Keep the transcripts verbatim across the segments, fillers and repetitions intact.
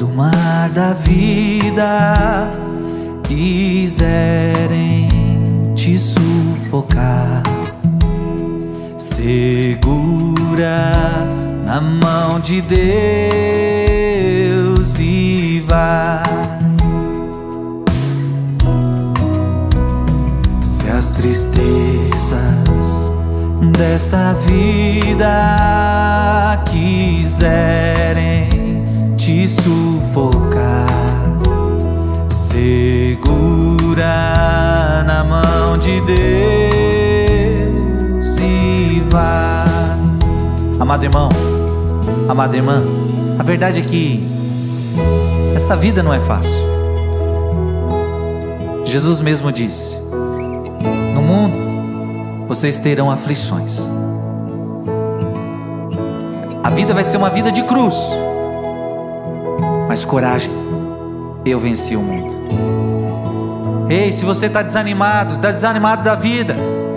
do mar da vida quiserem te sufocar, segura na mão de Deus e vai. Se as tristezas desta vida quiserem te sufocar, segura na mão de Deus e vai. Amado irmão, amada irmã, a verdade é que essa vida não é fácil. Jesus mesmo disse: no mundo vocês terão aflições. A vida vai ser uma vida de cruz, mas coragem, eu venci o mundo. Ei, se você está desanimado, está desanimado da vida,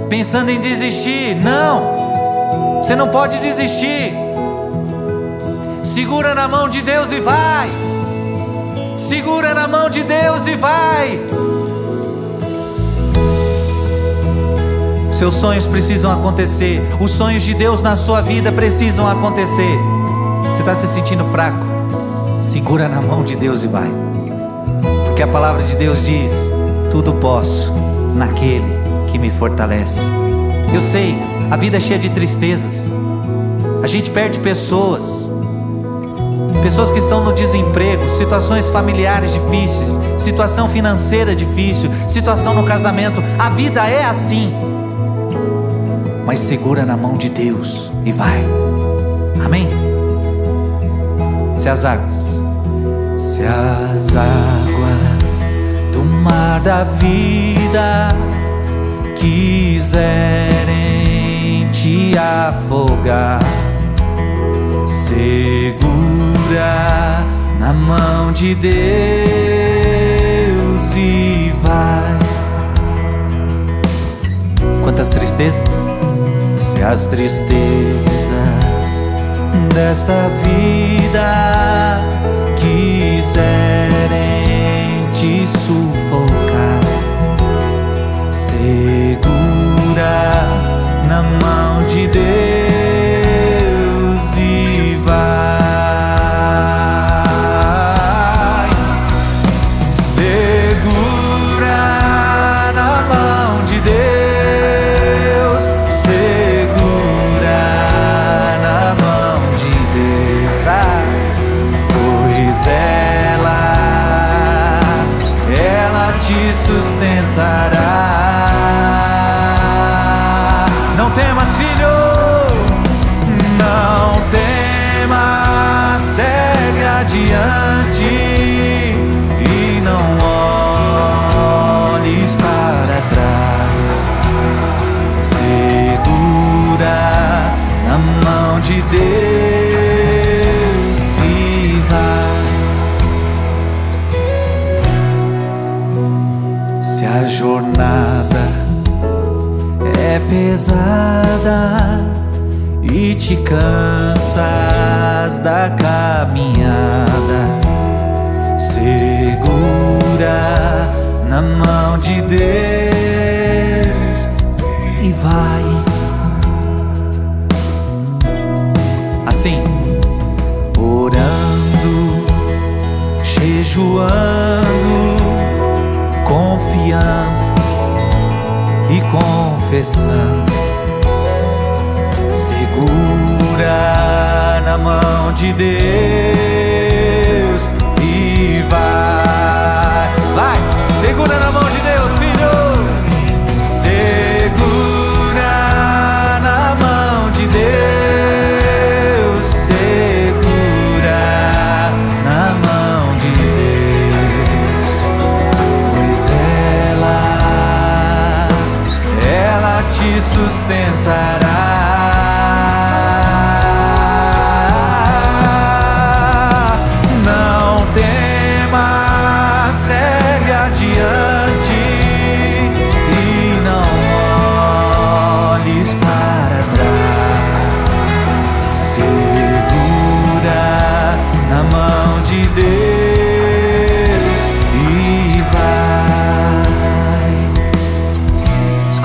pensando em desistir, não, você não pode desistir. Segura na mão de Deus e vai. Segura na mão de Deus e vai. Seus sonhos precisam acontecer. Os sonhos de Deus na sua vida precisam acontecer. Você está se sentindo fraco? Segura na mão de Deus e vai. Porque a palavra de Deus diz: tudo posso naquele que me fortalece. Eu sei, a vida é cheia de tristezas. A gente perde pessoas. Pessoas que estão no desemprego, situações familiares difíceis, situação financeira difícil, situação no casamento. A vida é assim. Mas segura na mão de Deus e vai. Amém? Se as águas, se as águas do mar da vida quiserem te afogar, segura na mão de Deus e vai. Quantas tristezas, se as tristezas desta vida quiserem te sufocar, segura na mão de Deus e vai. Segura na mão de Deus, segura na mão ela, ela te sustentará. Não temas, filho, não temas, segue adiante e não olhes para trás. Segura na mão de Deus. A jornada é pesada e te cansas da caminhada, segura na mão de Deus e vai. Assim, orando, jejuando, confiando e confessando, segura na mão de Deus e vai. Vai, segura na mão de Deus, filho. Segura na mão de Deus, segura na mão de Deus. Te sustentará.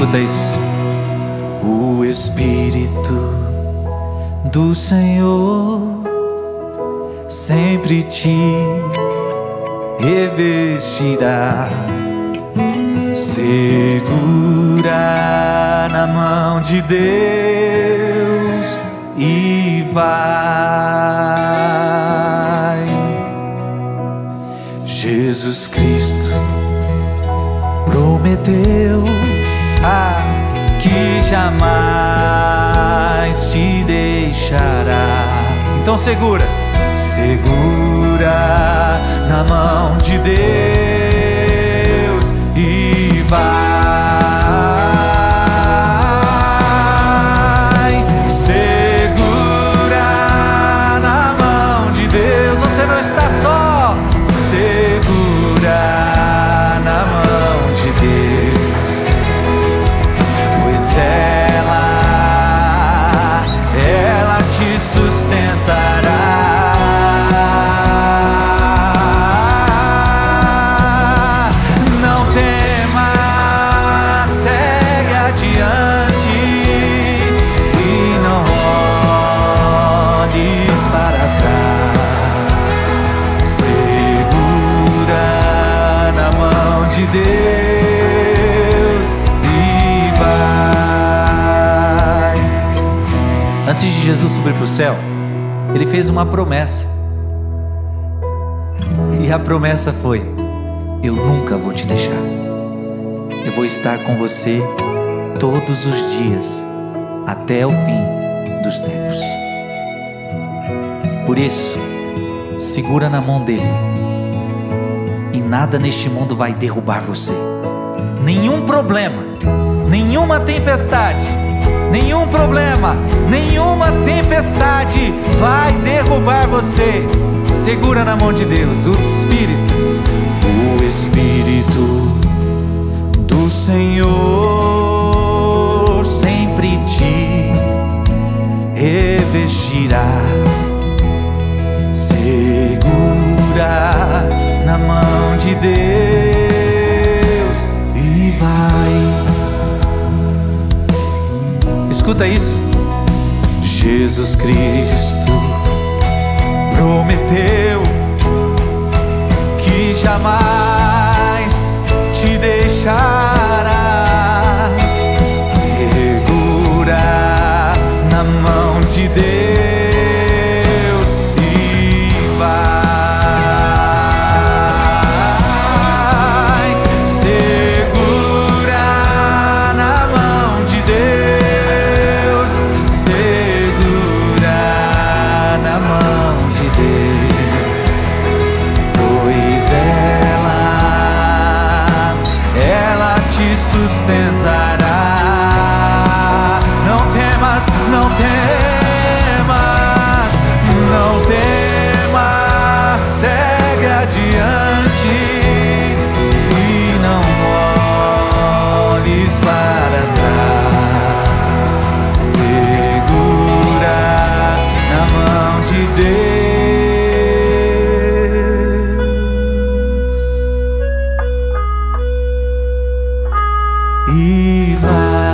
escuteis. O Espírito do Senhor sempre te revestirá, segura na mão de Deus e vai. Jesus Cristo prometeu a que jamais te deixará. Então segura, segura na mão de Deus e vai. Antes de Jesus subir para o céu, ele fez uma promessa. E a promessa foi: eu nunca vou te deixar. Eu vou estar com você todos os dias, até o fim dos tempos. Por isso, segura na mão dele, e nada neste mundo vai derrubar você. Nenhum problema, nenhuma tempestade, nenhum problema, nenhuma tempestade vai derrubar você. Segura na mão de Deus, o Espírito. O Espírito do Senhor sempre te revestirá, segura na mão de Deus e vai. Escuta isso. Jesus Cristo prometeu que jamais te deixará, segura na mão de Deus e vai. E vai.